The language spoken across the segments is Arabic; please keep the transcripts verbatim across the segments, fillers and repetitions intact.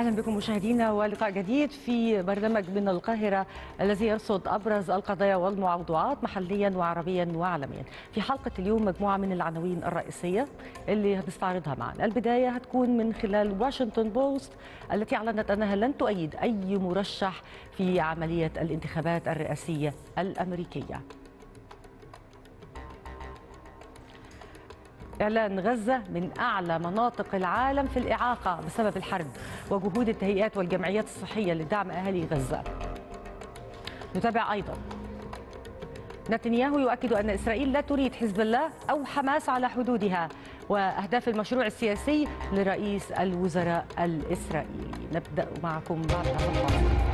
أهلا بكم مشاهدينا ولقاء جديد في برنامج من القاهرة الذي يرصد أبرز القضايا والموضوعات محليا وعربيا وعالميا. في حلقة اليوم مجموعة من العناوين الرئيسية اللي هنستعرضها معنا. البداية هتكون من خلال واشنطن بوست التي أعلنت أنها لن تؤيد أي مرشح في عملية الانتخابات الرئاسية الأمريكية. إعلان غزة من أعلى مناطق العالم في الإعاقة بسبب الحرب وجهود التهيئات والجمعيات الصحية لدعم أهالي غزة. نتابع أيضا نتنياهو يؤكد أن إسرائيل لا تريد حزب الله أو حماس على حدودها، وأهداف المشروع السياسي لرئيس الوزراء الإسرائيلي. نبدأ معكم بعد الفاصل.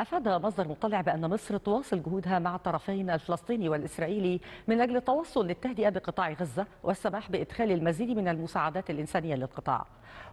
أفاد مصدر مطلع بأن مصر تواصل جهودها مع الطرفين الفلسطيني والإسرائيلي من أجل التوصل للتهدئة بقطاع غزة والسماح بإدخال المزيد من المساعدات الإنسانية للقطاع.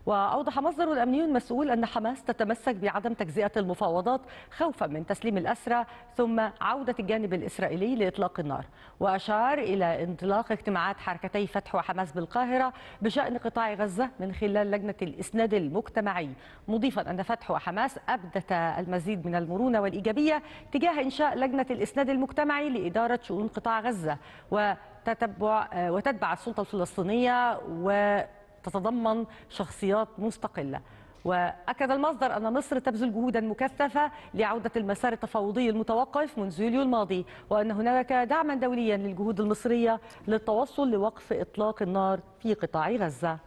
وأوضح مصدر أمني مسؤول أن حماس تتمسك بعدم تجزئة المفاوضات خوفا من تسليم الأسرى ثم عودة الجانب الإسرائيلي لإطلاق النار، وأشار إلى انطلاق اجتماعات حركتي فتح وحماس بالقاهرة بشأن قطاع غزة من خلال لجنة الإسناد المجتمعي، مضيفا أن فتح وحماس أبدتا المزيد من المرونة والإيجابية تجاه إنشاء لجنة الإسناد المجتمعي لإدارة شؤون قطاع غزة وتتبع وتتبع السلطة الفلسطينية وتتضمن شخصيات مستقلة. وأكد المصدر أن مصر تبذل جهودا مكثفة لعودة المسار التفاوضي المتوقف منذ يوليو الماضي، وأن هناك دعما دوليا للجهود المصرية للتوصل لوقف إطلاق النار في قطاع غزة.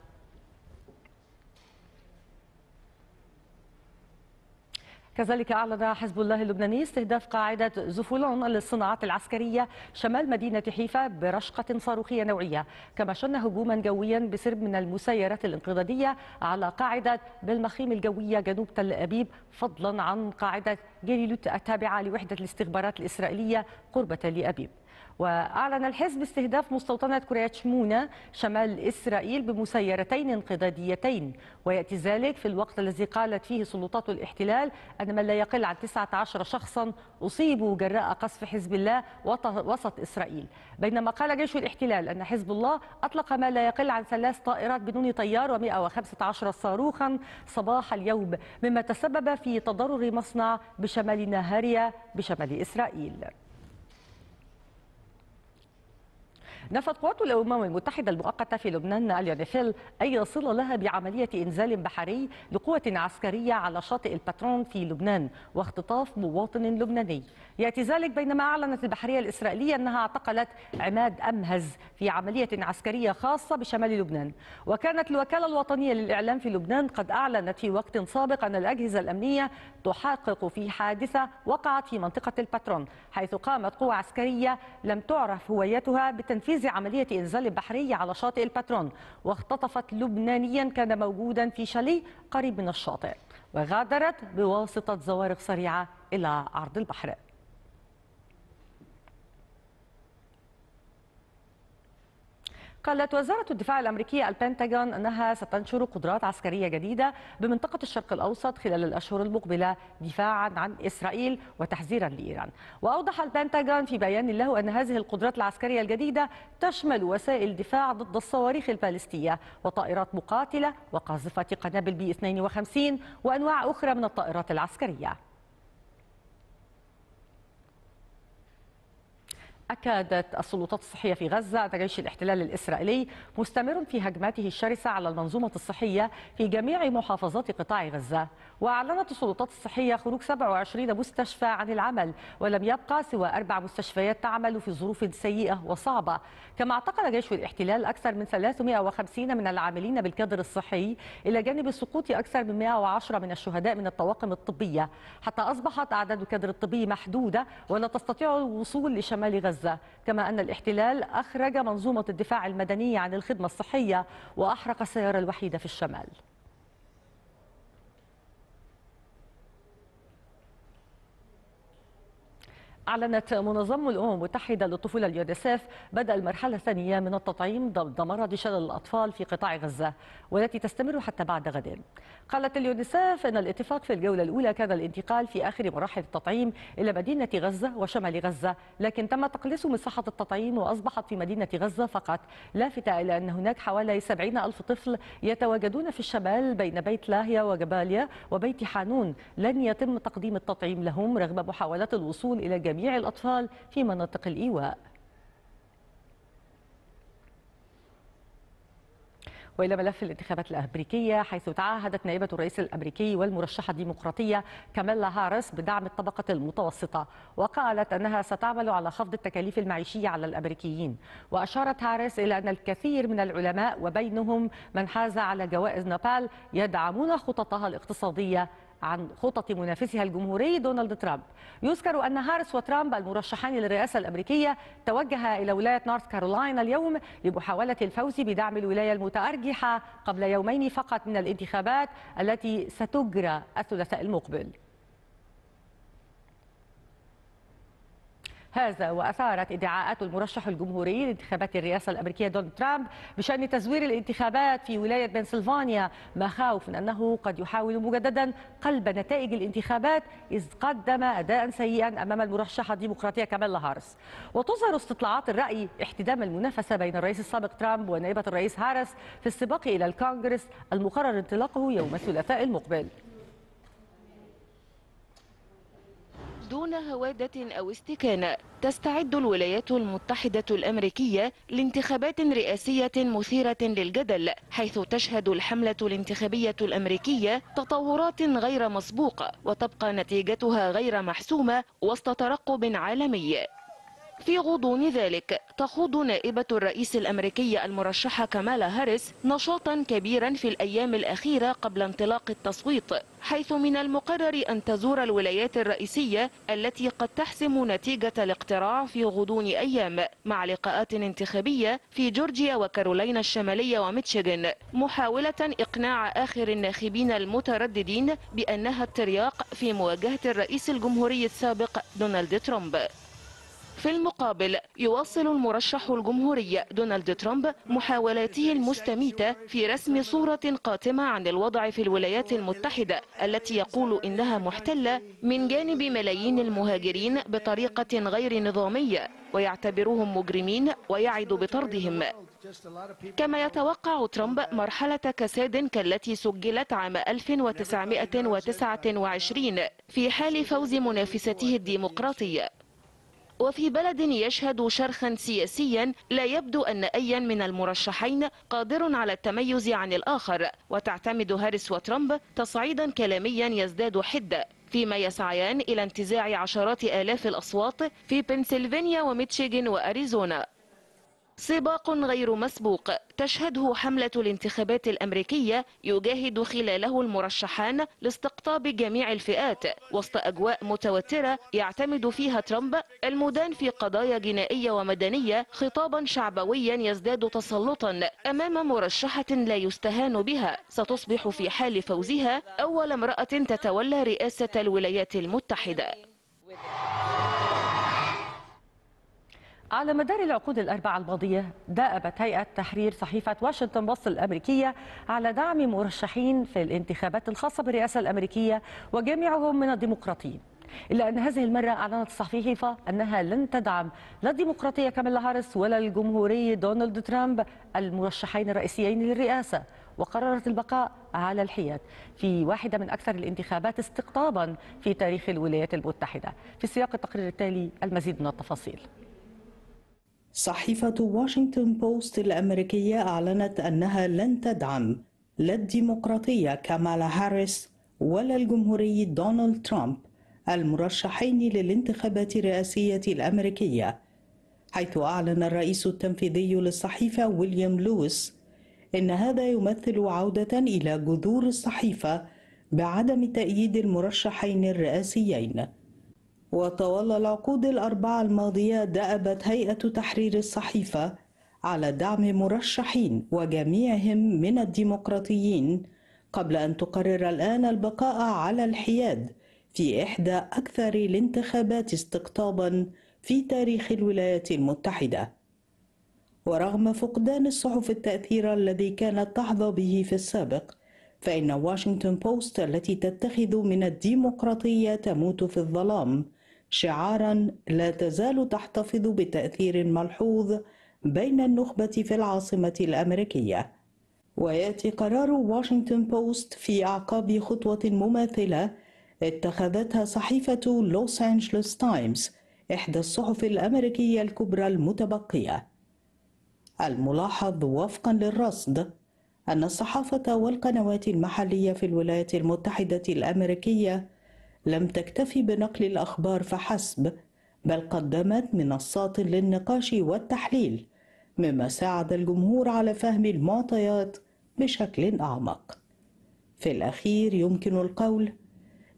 كذلك أعلن حزب الله اللبناني استهداف قاعدة زفولون للصناعات العسكرية شمال مدينة حيفا برشقة صاروخية نوعية، كما شن هجوما جويا بسرب من المسيرات الانقضاضية على قاعدة بالمخيم الجوية جنوب تل أبيب، فضلا عن قاعدة جليلوت التابعة لوحدة الاستخبارات الإسرائيلية قرب تل أبيب. وأعلن الحزب استهداف مستوطنة كريات شمونة شمال إسرائيل بمسيرتين انقضاضيتين، ويأتي ذلك في الوقت الذي قالت فيه سلطات الاحتلال أن من لا يقل عن تسعة عشر شخصا أصيبوا جراء قصف حزب الله وسط إسرائيل، بينما قال جيش الاحتلال أن حزب الله أطلق ما لا يقل عن ثلاث طائرات بدون طيار ومئة وخمسة عشر صاروخا صباح اليوم، مما تسبب في تضرر مصنع بشمال نهاريا بشمال إسرائيل. نفت قوات الأمم المتحدة المؤقتة في لبنان اليونيفيل أي صلة لها بعملية إنزال بحري لقوة عسكرية على شاطئ الباترون في لبنان واختطاف مواطن لبناني. يأتي ذلك بينما أعلنت البحرية الإسرائيلية أنها اعتقلت عماد أمهز في عملية عسكرية خاصة بشمال لبنان. وكانت الوكالة الوطنية للإعلام في لبنان قد أعلنت في وقت سابق أن الأجهزة الأمنية تحقق في حادثة وقعت في منطقة الباترون، حيث قامت قوة عسكرية لم تعرف هويتها بتنفيذ عملية إنزال بحري على شاطئ الباترون، واختطفت لبنانيا كان موجودا في شاليه قريب من الشاطئ، وغادرت بواسطة زوارق سريعة إلى عرض البحر. قالت وزارة الدفاع الأمريكية البنتاغون أنها ستنشر قدرات عسكرية جديدة بمنطقة الشرق الأوسط خلال الأشهر المقبلة دفاعا عن إسرائيل وتحذيرا لإيران. وأوضح البنتاغون في بيان له أن هذه القدرات العسكرية الجديدة تشمل وسائل دفاع ضد الصواريخ البالستية وطائرات مقاتلة وقاذفة قنابل بي اثنين وخمسين وأنواع أخرى من الطائرات العسكرية. أكدت السلطات الصحية في غزة أن جيش الاحتلال الإسرائيلي مستمر في هجماته الشرسة على المنظومة الصحية في جميع محافظات قطاع غزة، وأعلنت السلطات الصحية خروج سبعة وعشرين مستشفى عن العمل، ولم يبقى سوى أربع مستشفيات تعمل في ظروف سيئة وصعبة. كما اعتقل جيش الاحتلال أكثر من ثلاثمئة وخمسين من العاملين بالكادر الصحي، إلى جانب سقوط أكثر من مئة وعشرة من الشهداء من الطواقم الطبية، حتى أصبحت أعداد الكادر الطبي محدودة ولا تستطيع الوصول لشمال غزة. كما أن الاحتلال أخرج منظومة الدفاع المدني عن الخدمة الصحية وأحرق السيارة الوحيدة في الشمال. أعلنت منظمة الأمم المتحدة للطفولة اليونيسف بدأ المرحلة الثانية من التطعيم ضد مرض شلل الأطفال في قطاع غزة والتي تستمر حتى بعد غد. قالت اليونيسف أن الاتفاق في الجولة الأولى كان الانتقال في آخر مراحل التطعيم إلى مدينة غزة وشمال غزة، لكن تم تقليص مساحة التطعيم وأصبحت في مدينة غزة فقط، لافتة إلى أن هناك حوالي سبعين ألف طفل يتواجدون في الشمال بين بيت لاهيا وجباليا وبيت حانون لن يتم تقديم التطعيم لهم رغم محاولات الوصول إلى جميع الأطفال في مناطق الإيواء. وإلى ملف الانتخابات الأمريكية، حيث تعهدت نائبة الرئيس الأمريكي والمرشحة الديمقراطية كامالا هاريس بدعم الطبقة المتوسطة، وقالت أنها ستعمل على خفض التكاليف المعيشية على الأمريكيين. وأشارت هاريس إلى أن الكثير من العلماء وبينهم من حاز على جوائز نوبل يدعمون خططها الاقتصادية عن خطط منافسها الجمهوري دونالد ترامب. يذكر أن هاريس وترامب المرشحان للرئاسة الأمريكية توجها إلى ولاية نورث كارولاينا اليوم لمحاولة الفوز بدعم الولاية المتأرجحة قبل يومين فقط من الانتخابات التي ستجرى الثلاثاء المقبل. هذا وأثارت ادعاءات المرشح الجمهوري لانتخابات الرئاسة الأمريكية دونالد ترامب بشأن تزوير الانتخابات في ولاية بنسلفانيا، مخاوف من أنه قد يحاول مجددا قلب نتائج الانتخابات إذ قدم أداء سيئا أمام المرشحة الديمقراطية كامالا هاريس. وتظهر استطلاعات الرأي احتدام المنافسة بين الرئيس السابق ترامب ونائبة الرئيس هاريس في السباق إلى الكونغرس المقرر انطلاقه يوم الثلاثاء المقبل. دون هوادة أو استكانة تستعد الولايات المتحدة الأمريكية لانتخابات رئاسية مثيرة للجدل، حيث تشهد الحملة الانتخابية الأمريكية تطورات غير مسبوقة وتبقى نتيجتها غير محسومة وسط ترقب عالمي. في غضون ذلك تخوض نائبة الرئيس الأمريكية المرشحة كامالا هاريس نشاطا كبيرا في الأيام الأخيرة قبل انطلاق التصويت، حيث من المقرر أن تزور الولايات الرئيسية التي قد تحسم نتيجة الاقتراع في غضون أيام مع لقاءات انتخابية في جورجيا وكارولينا الشمالية وميتشيغان، محاولة إقناع آخر الناخبين المترددين بأنها الترياق في مواجهة الرئيس الجمهوري السابق دونالد ترامب. في المقابل يواصل المرشح الجمهوري دونالد ترامب محاولاته المستميتة في رسم صورة قاتمة عن الوضع في الولايات المتحدة التي يقول إنها محتلة من جانب ملايين المهاجرين بطريقة غير نظامية ويعتبرهم مجرمين ويعد بطردهم. كما يتوقع ترامب مرحلة كساد كالتي سجلت عام ألف وتسعمائة وتسعة وعشرين في حال فوز منافسته الديمقراطية. وفي بلد يشهد شرخا سياسيا لا يبدو أن أيا من المرشحين قادر على التميز عن الآخر، وتعتمد هاريس وترامب تصعيدا كلاميا يزداد حدة فيما يسعيان إلى انتزاع عشرات آلاف الأصوات في بنسلفانيا وميتشيغان وأريزونا. سباق غير مسبوق تشهده حملة الانتخابات الأمريكية يجاهد خلاله المرشحان لاستقطاب جميع الفئات وسط أجواء متوترة يعتمد فيها ترامب المدان في قضايا جنائية ومدنية خطابا شعبويا يزداد تسلطا أمام مرشحة لا يستهان بها ستصبح في حال فوزها أول امرأة تتولى رئاسة الولايات المتحدة. على مدار العقود الأربعة الماضية دأبت هيئة تحرير صحيفة واشنطن بوست الأمريكية على دعم مرشحين في الانتخابات الخاصة بالرئاسة الأمريكية وجميعهم من الديمقراطيين، إلا أن هذه المرة أعلنت الصحيفة أنها لن تدعم لا الديمقراطية كامالا هاريس ولا الجمهوري دونالد ترامب المرشحين الرئيسيين للرئاسة، وقررت البقاء على الحياد في واحدة من أكثر الانتخابات استقطابا في تاريخ الولايات المتحدة. في سياق التقرير التالي المزيد من التفاصيل. صحيفة واشنطن بوست الأمريكية أعلنت أنها لن تدعم لا الديمقراطية كامالا هاريس ولا الجمهوري دونالد ترامب المرشحين للانتخابات الرئاسية الأمريكية، حيث أعلن الرئيس التنفيذي للصحيفة ويليام لويس إن هذا يمثل عودة إلى جذور الصحيفة بعدم تأييد المرشحين الرئاسيين. وطوال العقود الأربعة الماضية دأبت هيئة تحرير الصحيفة على دعم مرشحين وجميعهم من الديمقراطيين قبل أن تقرر الآن البقاء على الحياد في إحدى أكثر الانتخابات استقطاباً في تاريخ الولايات المتحدة، ورغم فقدان الصحف التأثير الذي كانت تحظى به في السابق، فإن واشنطن بوست التي تتخذ من الديمقراطية تموت في الظلام شعاراً لا تزال تحتفظ بتأثير ملحوظ بين النخبة في العاصمة الأمريكية. ويأتي قرار واشنطن بوست في أعقاب خطوة مماثلة اتخذتها صحيفة لوس أنجلوس تايمز، إحدى الصحف الأمريكية الكبرى المتبقية. الملاحظ وفقاً للرصد أن الصحافة والقنوات المحلية في الولايات المتحدة الأمريكية لم تكتف بنقل الأخبار فحسب، بل قدمت منصات للنقاش والتحليل، مما ساعد الجمهور على فهم المعطيات بشكل أعمق. في الأخير يمكن القول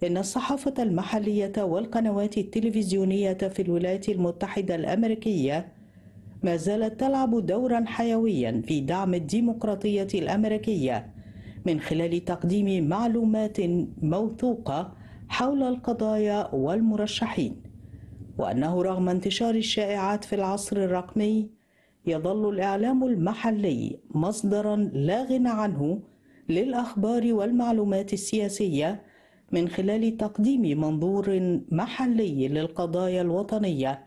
إن الصحافة المحلية والقنوات التلفزيونية في الولايات المتحدة الأمريكية ما زالت تلعب دوراً حيوياً في دعم الديمقراطية الأمريكية من خلال تقديم معلومات موثوقة حول القضايا والمرشحين، وأنه رغم انتشار الشائعات في العصر الرقمي يظل الإعلام المحلي مصدراً لا غنى عنه للأخبار والمعلومات السياسية من خلال تقديم منظور محلي للقضايا الوطنية.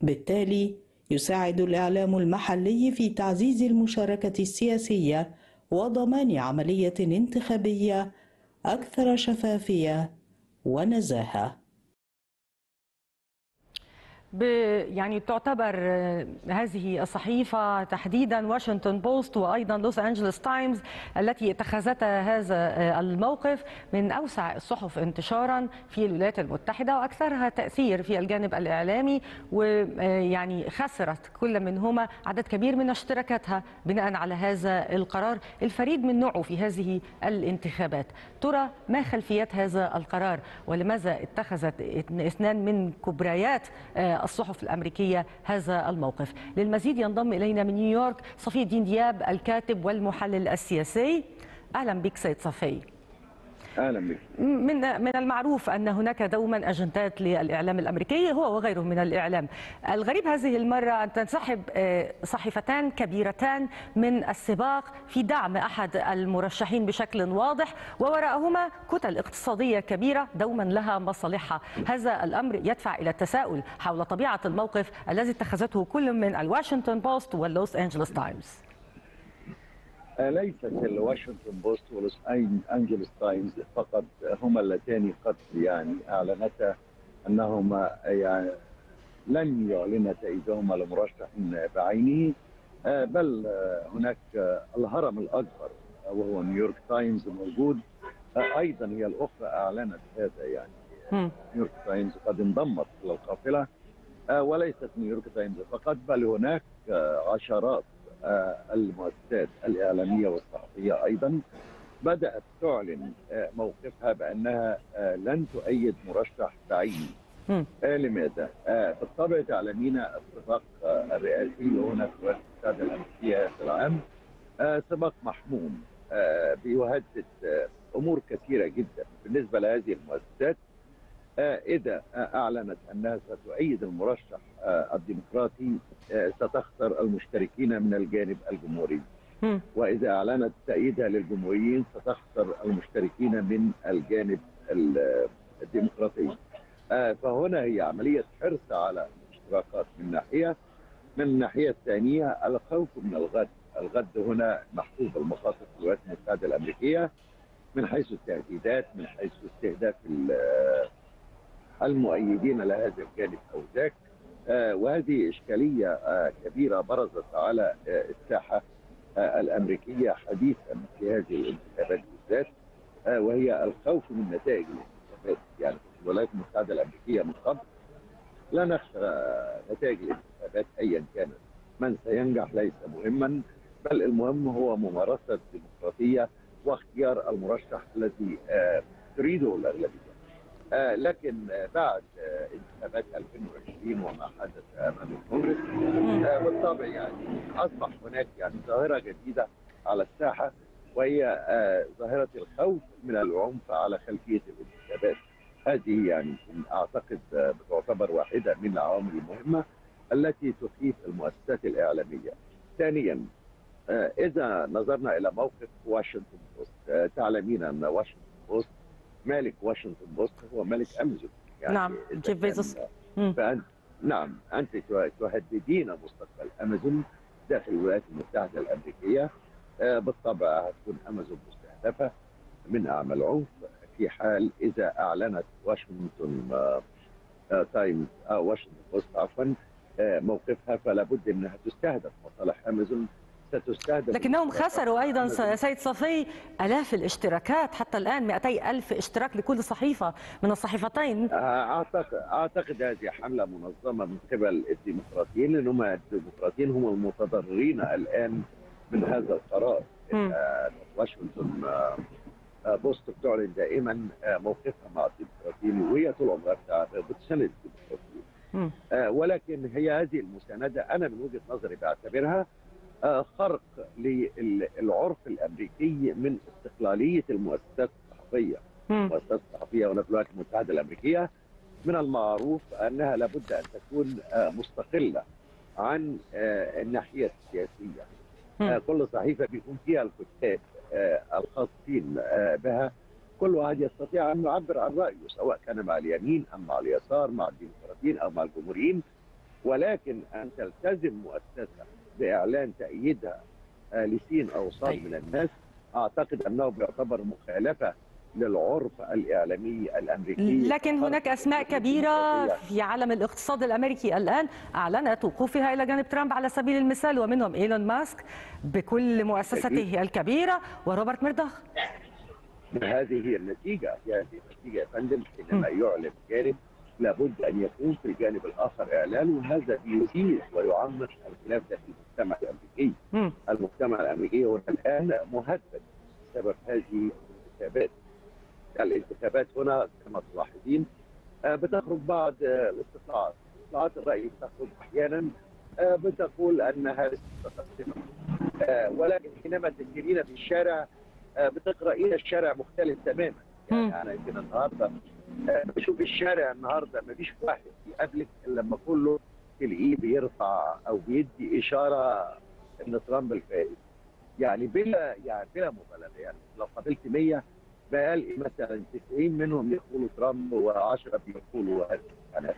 بالتالي يساعد الإعلام المحلي في تعزيز المشاركة السياسية وضمان عملية انتخابية أكثر شفافية ونزاهة. يعني تعتبر هذه الصحيفة تحديدا واشنطن بوست وأيضا لوس أنجلوس تايمز التي اتخذتها هذا الموقف من أوسع الصحف انتشارا في الولايات المتحدة وأكثرها تأثير في الجانب الإعلامي، ويعني خسرت كل منهما عدد كبير من اشتراكاتها بناء على هذا القرار الفريد من نوعه في هذه الانتخابات. ترى ما خلفيات هذا القرار، ولماذا اتخذت اثنان من كبريات الصحف الأمريكية هذا الموقف؟ للمزيد ينضم إلينا من نيويورك صفي الدين دياب الكاتب والمحلل السياسي. أهلا بك سيد صفي. أهلا بك. من من المعروف أن هناك دوما أجندات للإعلام الأمريكي هو وغيره من الإعلام. الغريب هذه المرة أن تنسحب صحيفتان كبيرتان من السباق في دعم أحد المرشحين بشكل واضح، ووراءهما كتل اقتصادية كبيرة دوما لها مصالحها. هذا الأمر يدفع إلى التساؤل حول طبيعة الموقف الذي اتخذته كل من الواشنطن بوست واللوس أنجلوس تايمز. ليست الواشنطن بوست ولوس أنجلوس تايمز فقط هما اللتان قد يعني اعلنتا انهما يعني لن يعلنتا ايدهما لمرشح بعينه، بل هناك الهرم الاكبر وهو نيويورك تايمز موجود ايضا، هي الاخرى اعلنت هذا. يعني نيويورك تايمز قد انضمت الى القافله، وليست نيويورك تايمز فقط بل هناك عشرات المؤسسات الإعلامية والصحفية أيضا بدأت تعلن موقفها بأنها لن تؤيد مرشح بعينه. لماذا؟ بالطبع تعلمين السباق الرئاسي هنا في الولايات المتحدة الأمريكية في العام سباق محموم بيهدد أمور كثيرة جدا بالنسبة لهذه المؤسسات. إذا أعلنت أنها ستؤيد المرشح الديمقراطي ستخسر المشتركين من الجانب الجمهوري، وإذا أعلنت تأييدها للجمهوريين ستخسر المشتركين من الجانب الديمقراطي. فهنا هي عملية حرص على الاشتراكات من ناحية، من الناحية الثانية الخوف من الغد. الغد هنا محسوب المخاطر في الولايات المتحدة الأمريكية من حيث التهديدات، من حيث استهداف المؤيدين لهذا الجانب أو ذاك، وهذه إشكالية كبيرة برزت على الساحة الأمريكية حديثا في هذه الانتخابات بالذات، وهي الخوف من نتائج الانتخابات. يعني في الولايات المتحدة الأمريكية من قبل لا نخشى نتائج الانتخابات أيا كانت، من سينجح ليس مهما، بل المهم هو ممارسة الديمقراطية واختيار المرشح الذي تريده الأغلبية. لكن بعد انتخابات ألفين وعشرين وما حدث امام الكونغرس بالطبع يعني اصبح هناك يعني ظاهره جديده على الساحه، وهي ظاهره الخوف من العنف على خلفيه الانتخابات. هذه يعني أعتقد تعتبر واحدة من العوامل المهمة التي تخيف المؤسسات الإعلامية. ثانيا إذا نظرنا إلى موقف واشنطن بوست، تعلمين أن واشنطن بوست مالك واشنطن بوست هو مالك أمازون. يعني نعم جيف بيزوس. فأنت نعم أنت تهددين مستقبل أمازون داخل الولايات المتحدة الأمريكية. بالطبع هتكون أمازون مستهدفة من أعمال عنف في حال إذا أعلنت واشنطن تايمز أو واشنطن بوست عفوا موقفها، فلا بد أنها تستهدف. مصالح أمازون ستستهدف، لكنهم خسروا أيضا سيد صفي آلاف الاشتراكات حتى الآن، مئتي ألف اشتراك لكل صحيفة من الصحيفتين. أعتقد أعتقد هذه حملة منظمة من قبل الديمقراطيين، لأنهم الديمقراطيين هم المتضررين الآن من هذا القرار. واشنطن بوست تعلن دائما موقفها مع الديمقراطيين وهي طول عمرها بتساند الديمقراطيين، ولكن هي هذه المساندة أنا من وجهة نظري بعتبرها خرق للعرف الأمريكي من استقلالية المؤسسات الصحفية. المؤسسات الصحفية هنا في الولايات المتحدة الأمريكية من المعروف أنها لابد أن تكون مستقلة عن الناحية السياسية. كل صحيفة بيكون فيها الكتاب الخاصين بها، كل واحد يستطيع أن يعبر عن رأيه سواء كان مع اليمين أم مع اليسار، مع الديمقراطيين أو مع الجمهوريين، ولكن أن تلتزم مؤسسة بإعلان تأييدها لسين أو صاد من الناس أعتقد أنه بيعتبر مخالفة للعرف الإعلامي الأمريكي. لكن هناك أسماء كبيرة في عالم الاقتصاد الأمريكي الآن أعلنت وقوفها إلى جانب ترامب على سبيل المثال، ومنهم إيلون ماسك بكل مؤسسته الكبيرة وروبرت ميرداخ. هذه هي النتيجة، هذه النتيجة يا فندم. حينما يعلن جانب لابد أن يكون في الجانب الآخر إعلان، وهذا يزيد ويعمق الخلاف داخل المجتمع الأمريكي. المجتمع الأمريكي هو الآن مهدد بسبب هذه الانتخابات. الانتخابات هنا كما تلاحظين بتخرج بعض الاستطلاعات، استطلاعات الرأي تخرج أحيانا بتقول أن هاريس متقدمة، ولكن حينما تسيرين في الشارع بتقرأين الشارع مختلف تماما. يعني أنا يمكن النهارده بشوف الشارع النهارده ما فيش واحد يقابلك إلا لما كله تلاقيه بيرفع أو بيدي إشارة إن ترامب الفائز. يعني بلا يعني بلا مبالغة، يعني لو قابلت مية بقال مثلا تسعين منهم يقولوا ترامب وعشرة بيقولوا هاريس. يعني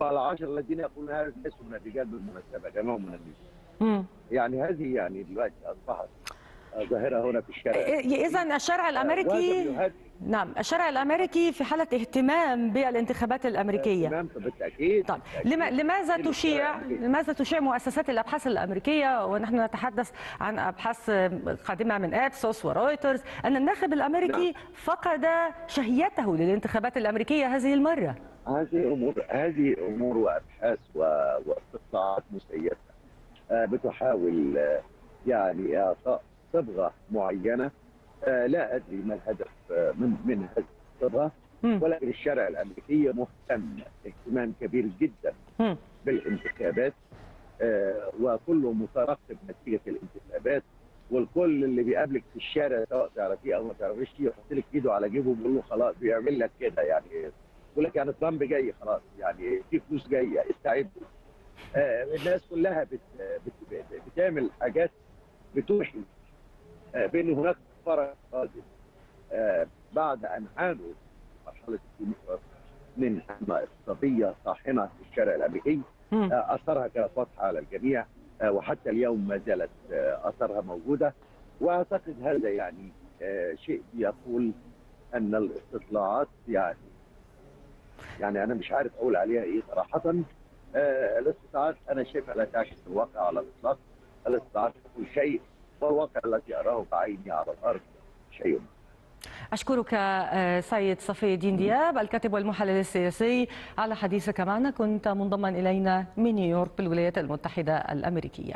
وعلى عشرة الذين يقولون هاريس ليسوا من الرجال بالمناسبة، جماعة من النساء. يعني هذه يعني دلوقتي أصبحت ظاهرة هنا في الشارع. إذا الشارع الأمريكي نعم الشارع الأمريكي في حالة اهتمام بالانتخابات الأمريكية. اهتمام بالتأكيد. طيب لماذا تشيع لماذا تشيع مؤسسات الأبحاث الأمريكية، ونحن نتحدث عن أبحاث قادمة من أبسوس ورويترز، أن الناخب الأمريكي نعم. فقد شهيته للانتخابات الأمريكية هذه المرة؟ هذه أمور هذه أمور وأبحاث واستطلاعات مسيسة بتحاول يعني إعطاء صبغة معينة. آه لا أدري ما الهدف من من هذه الصبغة، ولكن الشارع الأمريكي مهتم اهتمام كبير جدا بالانتخابات، آه وكله مترقب نتيجة الانتخابات، والكل اللي بيقابلك في الشارع سواء تعرفيه أو ما تعرفيش يحط لك إيده على جيبه ويقول له خلاص بيعمل لك كده، يعني يقول لك يعني ترامب جاي خلاص، يعني في فلوس جاية استعد. آه الناس كلها بت بت بتعمل حاجات بتوحي بأن هناك فرق قادم بعد أن عانوا مرحلة الديمقراطية من حملة اقتصادية طاحنة في الشارع الأمريكي أثرها كانت واضحة على الجميع، وحتى اليوم ما زالت أثرها موجودة. وأعتقد هذا يعني شيء يقول أن الاستطلاعات يعني يعني أنا مش عارف أقول عليها إيه صراحة. الاستطلاعات أنا شايفها لا تعكس الواقع على الإطلاق. الاستطلاعات تقول شيء والواقع الذي أراه بعيني على الأرض شيء. أشكرك سيد صفي الدين دياب الكاتب والمحلل السياسي على حديثك معنا، كنت منضما إلينا من نيويورك بالولايات المتحدة الأمريكية.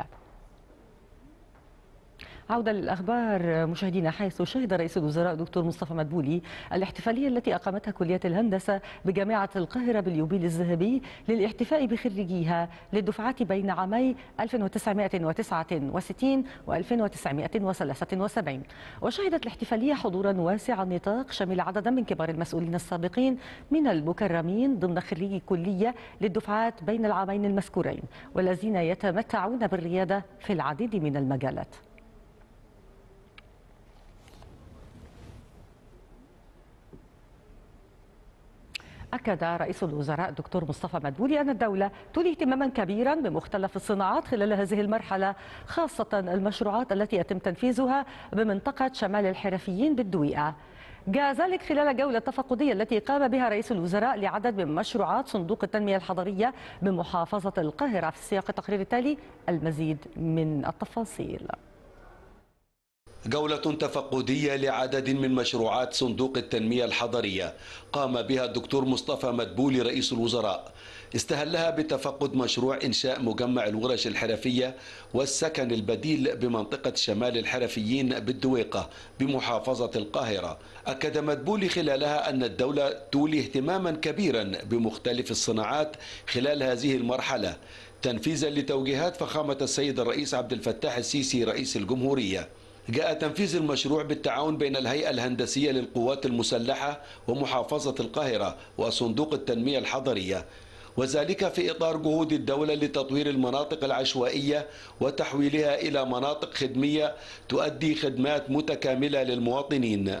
عودة للأخبار مشاهدينا، حيث شهد رئيس الوزراء دكتور مصطفى مدبولي الاحتفالية التي أقامتها كلية الهندسة بجامعة القاهرة باليوبيل الذهبي للاحتفاء بخريجيها للدفعات بين عامي ألف وتسعمائة وتسعة وستين و1973. وشهدت الاحتفالية حضورا واسع النطاق شمل عددا من كبار المسؤولين السابقين من المكرمين ضمن خريجي كلية للدفعات بين العامين المذكورين والذين يتمتعون بالريادة في العديد من المجالات. أكد رئيس الوزراء الدكتور مصطفى مدبولي أن الدولة تولي اهتماما كبيرا بمختلف الصناعات خلال هذه المرحلة، خاصة المشروعات التي يتم تنفيذها بمنطقة شمال الحرفيين بالدويقة. جاء ذلك خلال جولة تفقدية التي قام بها رئيس الوزراء لعدد من مشروعات صندوق التنمية الحضرية بمحافظة القاهرة. في سياق التقرير التالي المزيد من التفاصيل. جولة تفقدية لعدد من مشروعات صندوق التنمية الحضرية قام بها الدكتور مصطفى مدبولي رئيس الوزراء، استهلها بتفقد مشروع إنشاء مجمع الورش الحرفية والسكن البديل بمنطقة شمال الحرفيين بالدويقة بمحافظة القاهرة. أكد مدبولي خلالها أن الدولة تولي اهتماما كبيرا بمختلف الصناعات خلال هذه المرحلة تنفيذا لتوجيهات فخامة السيد الرئيس عبد الفتاح السيسي رئيس الجمهورية. جاء تنفيذ المشروع بالتعاون بين الهيئة الهندسية للقوات المسلحة ومحافظة القاهرة وصندوق التنمية الحضرية، وذلك في إطار جهود الدولة لتطوير المناطق العشوائية وتحويلها إلى مناطق خدمية تؤدي خدمات متكاملة للمواطنين.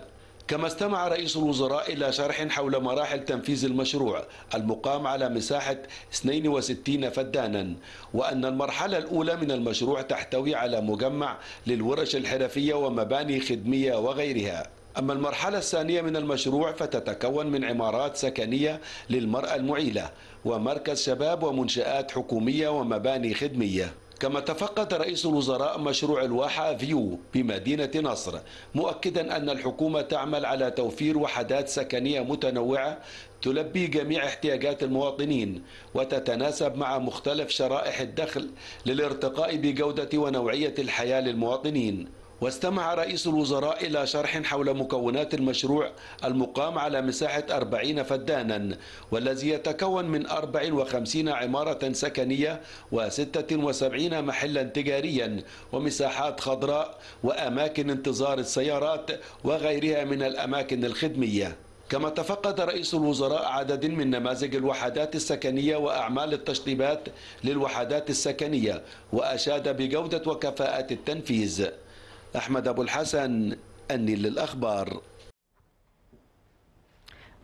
كما استمع رئيس الوزراء إلى شرح حول مراحل تنفيذ المشروع المقام على مساحة اثنين وستين فدانا، وأن المرحلة الأولى من المشروع تحتوي على مجمع للورش الحرفية ومباني خدمية وغيرها. أما المرحلة الثانية من المشروع فتتكون من عمارات سكنية للمرأة المعيلة ومركز شباب ومنشآت حكومية ومباني خدمية. كما تفقد رئيس الوزراء مشروع الواحة فيو بمدينة نصر، مؤكدا أن الحكومة تعمل على توفير وحدات سكنية متنوعة تلبي جميع احتياجات المواطنين وتتناسب مع مختلف شرائح الدخل للارتقاء بجودة ونوعية الحياة للمواطنين. واستمع رئيس الوزراء إلى شرح حول مكونات المشروع المقام على مساحة أربعين فدانا، والذي يتكون من أربع وخمسين عمارة سكنية وستة وسبعين محلا تجاريا ومساحات خضراء وأماكن انتظار السيارات وغيرها من الأماكن الخدمية. كما تفقد رئيس الوزراء عدد من نماذج الوحدات السكنية وأعمال التشطيبات للوحدات السكنية وأشاد بجودة وكفاءة التنفيذ. أحمد أبو الحسن، النيل للأخبار.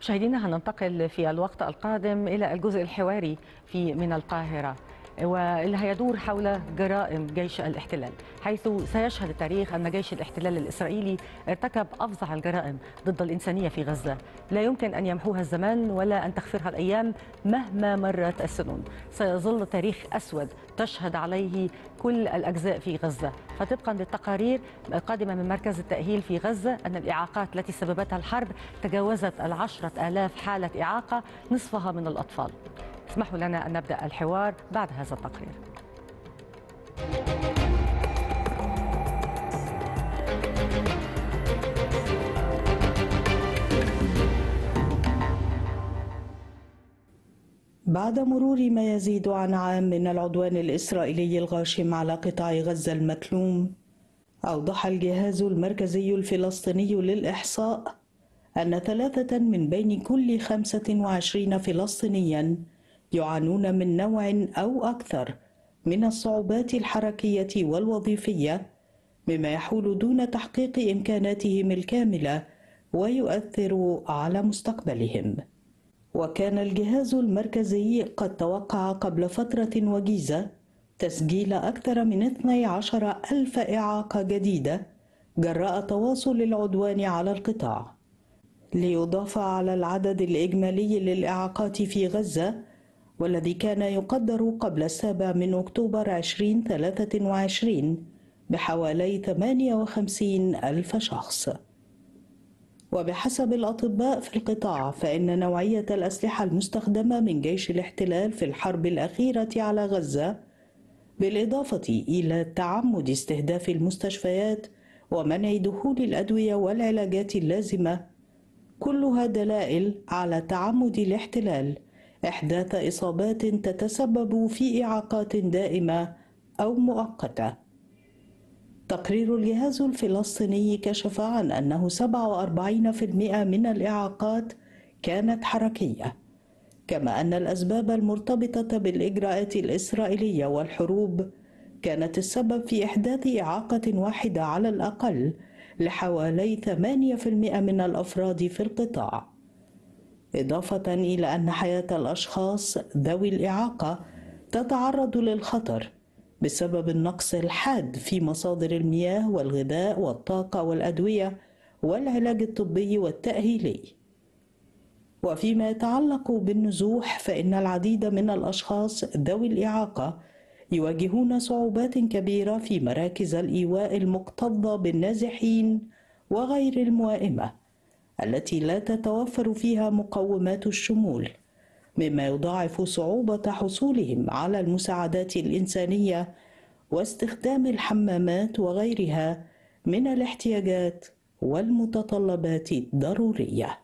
مشاهدينا، هننتقل في الوقت القادم إلى الجزء الحواري في من القاهرة، واللي هيدور حول جرائم جيش الاحتلال، حيث سيشهد التاريخ أن جيش الاحتلال الإسرائيلي ارتكب أفظع الجرائم ضد الإنسانية في غزة، لا يمكن أن يمحوها الزمان ولا أن تغفرها الأيام مهما مرت السنون. سيظل تاريخ أسود تشهد عليه كل الأجزاء في غزة. فطبقا للتقارير القادمة من مركز التأهيل في غزة أن الإعاقات التي سببتها الحرب تجاوزت العشرة آلاف حالة إعاقة، نصفها من الأطفال. اسمحوا لنا أن نبدأ الحوار بعد هذا التقرير. بعد مرور ما يزيد عن عام من العدوان الإسرائيلي الغاشم على قطاع غزة المكلوم، أوضح الجهاز المركزي الفلسطيني للإحصاء أن ثلاثة من بين كل خمسة وعشرين فلسطينياً يعانون من نوع أو أكثر من الصعوبات الحركية والوظيفية، مما يحول دون تحقيق إمكاناتهم الكاملة ويؤثر على مستقبلهم. وكان الجهاز المركزي قد توقع قبل فترة وجيزة تسجيل أكثر من اثني عشر ألف إعاقة جديدة جراء تواصل العدوان على القطاع، ليضاف على العدد الإجمالي للإعاقات في غزة والذي كان يقدر قبل السابع من أكتوبر ألفين وثلاثة وعشرين بحوالي ثمانية وخمسين ألف شخص. وبحسب الأطباء في القطاع فإن نوعية الأسلحة المستخدمة من جيش الاحتلال في الحرب الأخيرة على غزة، بالإضافة إلى تعمد استهداف المستشفيات ومنع دخول الأدوية والعلاجات اللازمة، كلها دلائل على تعمد الاحتلال إحداث إصابات تتسبب في إعاقات دائمة أو مؤقتة. تقرير الجهاز الفلسطيني كشف عن أنه سبعة وأربعين بالمئة من الإعاقات كانت حركية، كما أن الأسباب المرتبطة بالإجراءات الإسرائيلية والحروب كانت السبب في إحداث إعاقة واحدة على الأقل لحوالي ثمانية بالمئة من الأفراد في القطاع، إضافة إلى أن حياة الأشخاص ذوي الإعاقة تتعرض للخطر بسبب النقص الحاد في مصادر المياه والغذاء والطاقة والأدوية والعلاج الطبي والتأهيلي. وفيما يتعلق بالنزوح، فإن العديد من الأشخاص ذوي الإعاقة يواجهون صعوبات كبيرة في مراكز الإيواء المكتظة بالنازحين وغير الموائمة التي لا تتوفر فيها مقومات الشمول، مما يضاعف صعوبة حصولهم على المساعدات الإنسانية واستخدام الحمامات وغيرها من الاحتياجات والمتطلبات الضرورية.